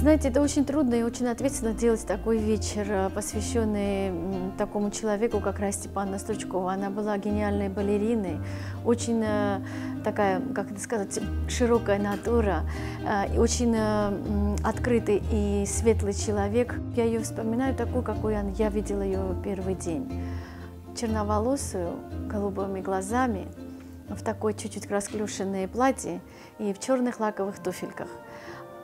Знаете, это очень трудно и очень ответственно делать такой вечер, посвященный такому человеку, как Раиса Степановна Стручкова. Она была гениальной балериной, очень такая, как это сказать, широкая натура, очень открытый и светлый человек. Я ее вспоминаю такой, какой я видела ее первый день. Черноволосую, голубыми глазами, в такой чуть-чуть расклюшенное платье и в черных лаковых туфельках.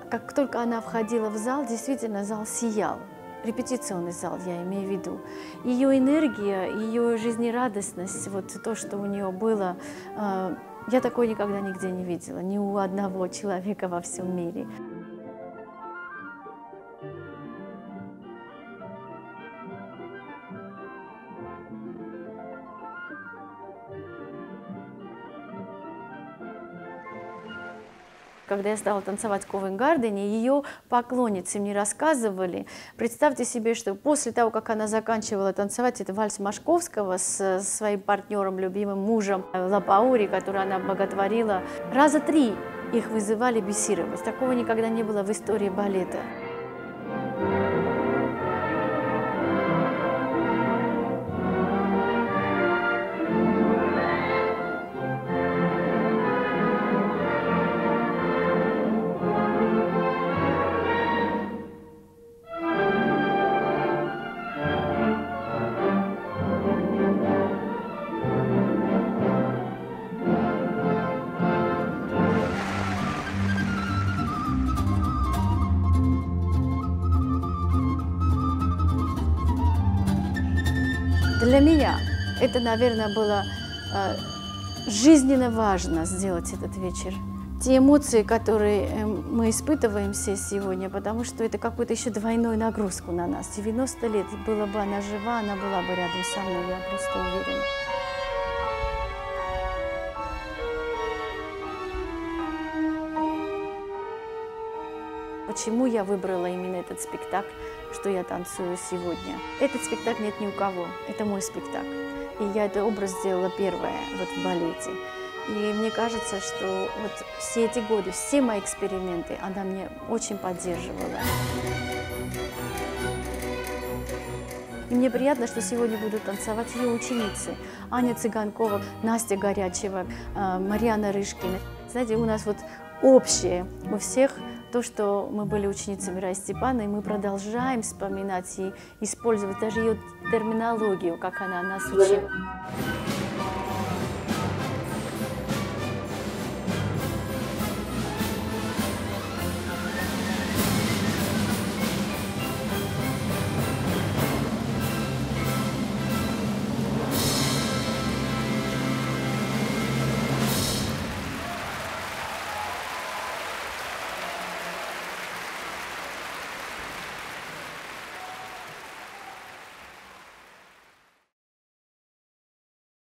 Как только она входила в зал, действительно зал сиял. Репетиционный зал, я имею в виду. Ее энергия, ее жизнерадостность, вот то, что у нее было, я такое никогда нигде не видела, ни у одного человека во всем мире. Когда я стала танцевать в Ковен-Гардене, ее поклонницы мне рассказывали. Представьте себе, что после того, как она заканчивала танцевать, это вальс Машковского с своим партнером, любимым мужем Лапаури, который она боготворила, раза три их вызывали бесировать. Такого никогда не было в истории балета. Для меня это, наверное, было жизненно важно сделать этот вечер. Те эмоции, которые мы испытываем все сегодня, потому что это какую-то еще двойную нагрузку на нас. 90 лет, была бы она жива, она была бы рядом со мной, я просто уверена. Почему я выбрала именно этот спектакль, что я танцую сегодня? Этот спектакль нет ни у кого, это мой спектакль. И я этот образ сделала первое вот в балете. И мне кажется, что вот все эти годы, все мои эксперименты, она меня очень поддерживала. И мне приятно, что сегодня будут танцевать ее ученицы. Аня Цыганкова, Настя Горячева, Марьяна Рыжкина. Знаете, у нас вот общее у всех то, что мы были ученицами Раисы Степановны, и мы продолжаем вспоминать и использовать даже ее терминологию, как она нас учила.